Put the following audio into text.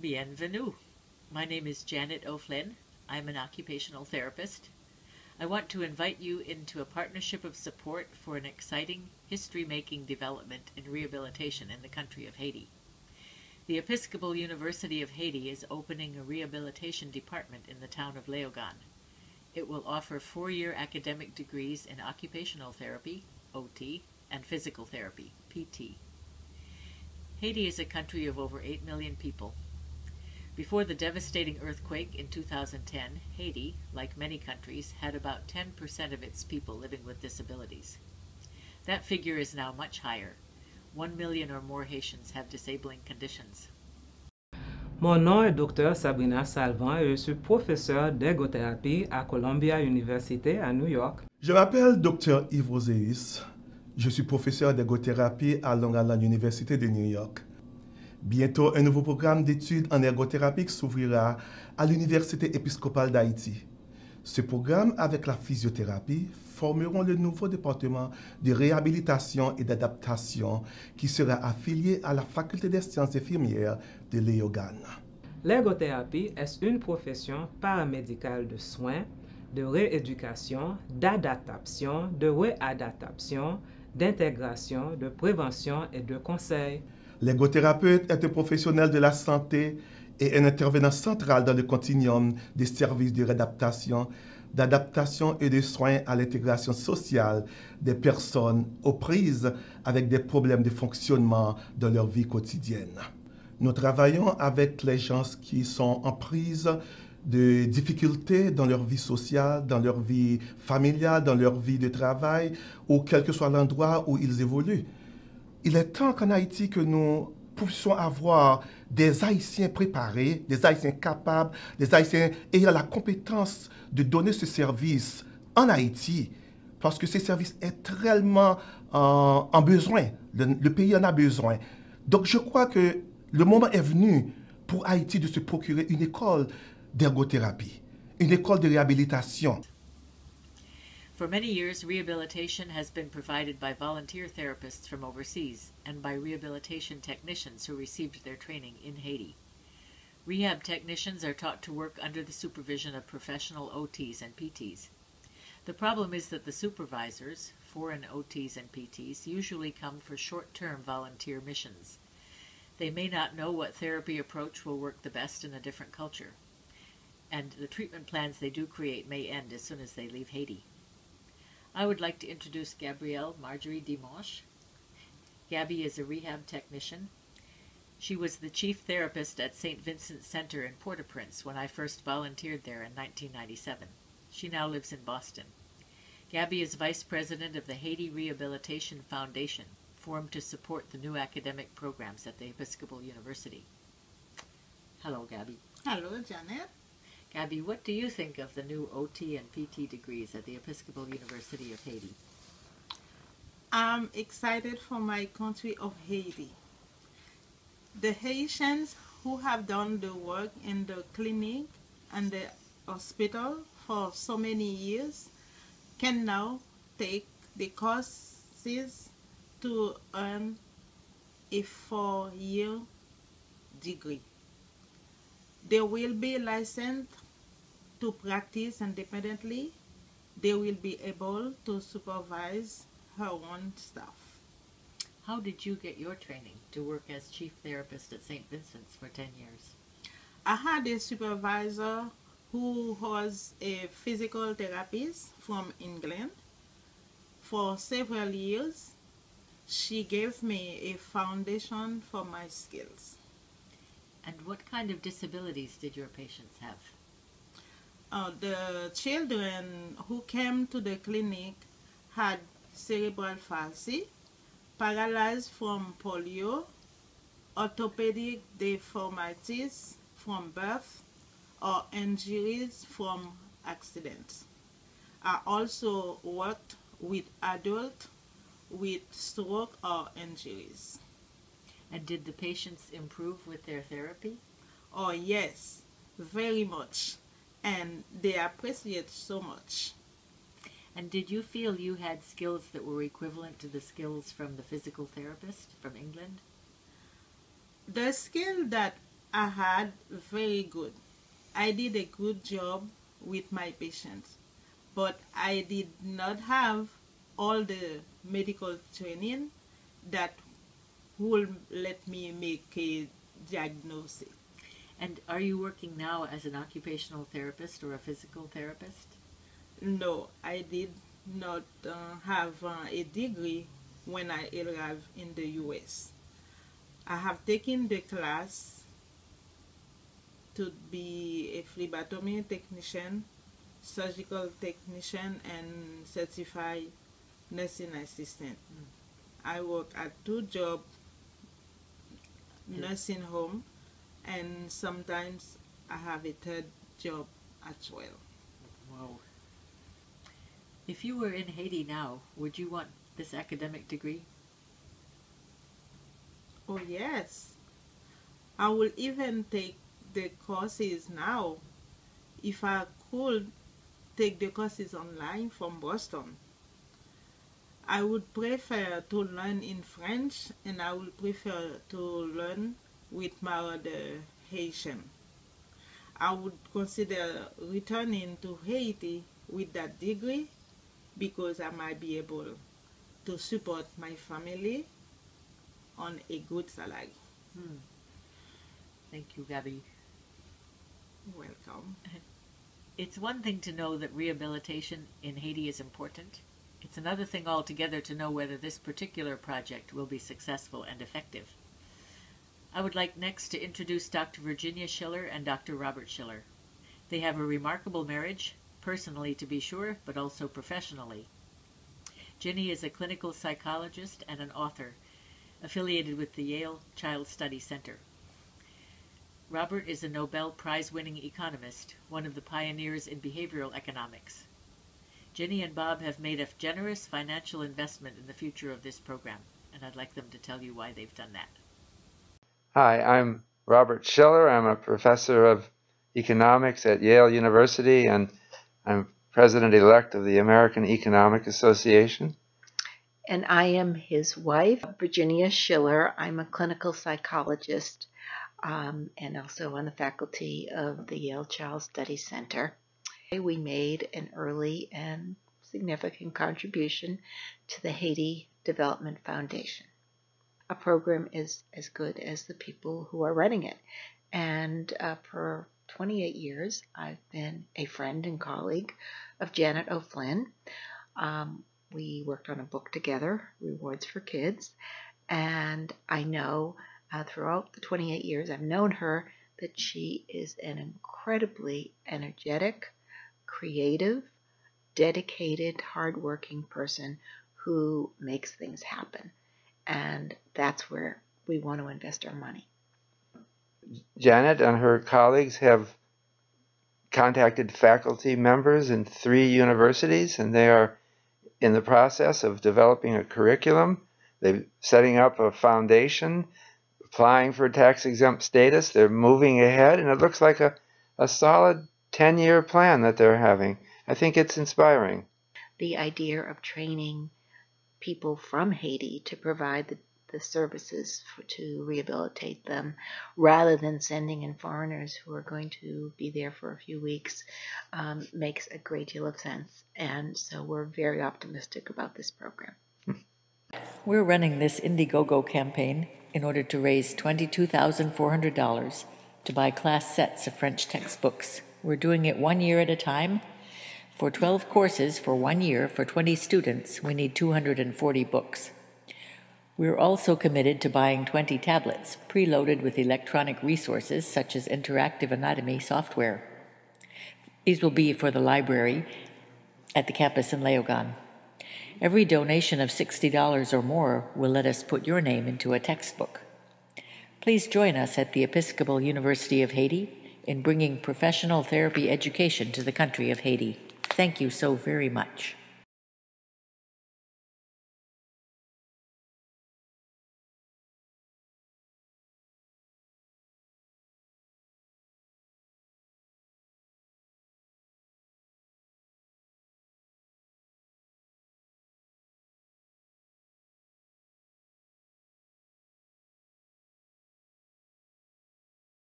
Bienvenue. My name is Janet O'Flynn. I'm an occupational therapist. I want to invite you into a partnership of support for an exciting history-making development and rehabilitation in the country of Haiti. The Episcopal University of Haiti is opening a rehabilitation department in the town of Leogane. It will offer four-year academic degrees in occupational therapy, OT, and physical therapy, PT. Haiti is a country of over 8 million people. Before the devastating earthquake in 2010, Haiti, like many countries, had about 10% of its people living with disabilities. That figure is now much higher. 1 million or more Haitians have disabling conditions. Mon nom est Dr. Sabrina Salvan et je suis professeure d'ergothérapie à Columbia University à New York. Je m'appelle Dr. Yves Ozeis. Je suis professeur d'ergothérapie à Long Island University de New York. Bientôt, un nouveau programme d'études en ergothérapie s'ouvrira à l'Université épiscopale d'Haïti. Ce programme, avec la physiothérapie, formeront le nouveau département de réhabilitation et d'adaptation qui sera affilié à la Faculté des sciences infirmières de Leogane. L'ergothérapie est une profession paramédicale de soins, de rééducation, d'adaptation, de réadaptation, d'intégration, de prévention et de conseil. L'ergothérapeute est un professionnel de la santé et un intervenant central dans le continuum des services de réadaptation, d'adaptation et de soins à l'intégration sociale des personnes aux prises avec des problèmes de fonctionnement dans leur vie quotidienne. Nous travaillons avec les gens qui sont en prise de difficultés dans leur vie sociale, dans leur vie familiale, dans leur vie de travail ou quel que soit l'endroit où ils évoluent. Il est temps qu'en Haïti que nous puissions avoir des Haïtiens préparés, des Haïtiens capables, des Haïtiens ayant la compétence de donner ce service en Haïti, parce que ce service est tellement en besoin, le pays en a besoin. Donc je crois que le moment est venu pour Haïti de se procurer une école d'ergothérapie, une école de réhabilitation. For many years, rehabilitation has been provided by volunteer therapists from overseas and by rehabilitation technicians who received their training in Haiti. Rehab technicians are taught to work under the supervision of professional OTs and PTs. The problem is that the supervisors, foreign OTs and PTs, usually come for short-term volunteer missions. They may not know what therapy approach will work the best in a different culture, and the treatment plans they do create may end as soon as they leave Haiti. I would like to introduce Gabrielle Marjorie Dimanche. Gabby is a rehab technician. She was the chief therapist at St. Vincent Center in Port-au-Prince when I first volunteered there in 1997. She now lives in Boston. Gabby is vice president of the Haiti Rehabilitation Foundation, formed to support the new academic programs at the Episcopal University. Hello, Gabby. Hello, Janet. Gabby, what do you think of the new OT and PT degrees at the Episcopal University of Haiti? I'm excited for my country of Haiti. The Haitians who have done the work in the clinic and the hospital for so many years can now take the courses to earn a four-year degree. They will be licensed to practice independently. They will be able to supervise her own staff. How did you get your training to work as chief therapist at St. Vincent's for 10 years? I had a supervisor who was a physical therapist from England. For several years, she gave me a foundation for my skills. And what kind of disabilities did your patients have? The children who came to the clinic had cerebral palsy, paralyzed from polio, orthopedic deformities from birth, or injuries from accidents. I also worked with adults with stroke or injuries. And did the patients improve with their therapy? Oh yes, very much. And they appreciate so much. And did you feel you had skills that were equivalent to the skills from the physical therapist from England? The skill that I had very good. I did a good job with my patients, but I did not have all the medical training that will let me make a diagnosis. And are you working now as an occupational therapist or a physical therapist? No, I did not have a degree when I arrived in the U.S. I have taken the class to be a phlebotomy technician, surgical technician, and certified nursing assistant. Mm. I work at two jobs, nursing home, and sometimes I have a third job as well. Wow. If you were in Haiti now, would you want this academic degree? Oh yes. I will even take the courses now. If I could take the courses online from Boston, I would prefer to learn in French, and I would prefer to learn with my other Haitian. I would consider returning to Haiti with that degree because I might be able to support my family on a good salary. Hmm. Thank you, Gabby. Welcome. It's one thing to know that rehabilitation in Haiti is important. It's another thing altogether to know whether this particular project will be successful and effective. I would like next to introduce Dr. Virginia Shiller and Dr. Robert Shiller. They have a remarkable marriage, personally to be sure, but also professionally. Ginny is a clinical psychologist and an author, affiliated with the Yale Child Study Center. Robert is a Nobel Prize-winning economist, one of the pioneers in behavioral economics. Ginny and Bob have made a generous financial investment in the future of this program, and I'd like them to tell you why they've done that. Hi, I'm Robert Shiller. I'm a professor of economics at Yale University, and I'm president-elect of the American Economic Association. And I am his wife, Virginia Shiller. I'm a clinical psychologist and also on the faculty of the Yale Child Study Center. We made an early and significant contribution to the Haiti Development Foundation. A program is as good as the people who are running it. And for 28 years, I've been a friend and colleague of Janet O'Flynn. We worked on a book together, Rewards for Kids. And I know throughout the 28 years I've known her that she is an incredibly energetic, creative, dedicated, hardworking person who makes things happen. And that's where we want to invest our money. Janet and her colleagues have contacted faculty members in 3 universities, and they are in the process of developing a curriculum. They're setting up a foundation, applying for tax-exempt status. They're moving ahead, and it looks like a solid 10-year plan that they're having. I think it's inspiring. The idea of training people from Haiti to provide the services to rehabilitate them, rather than sending in foreigners who are going to be there for a few weeks, makes a great deal of sense. And so we're very optimistic about this program. We're running this Indiegogo campaign in order to raise $22,400 to buy class sets of French textbooks. We're doing it 1 year at a time. For 12 courses for 1 year, for 20 students, we need 240 books. We're also committed to buying 20 tablets, preloaded with electronic resources such as interactive anatomy software. These will be for the library at the campus in Leogane. Every donation of $60 or more will let us put your name into a textbook. Please join us at the Episcopal University of Haiti in bringing professional therapy education to the country of Haiti. Thank you so very much.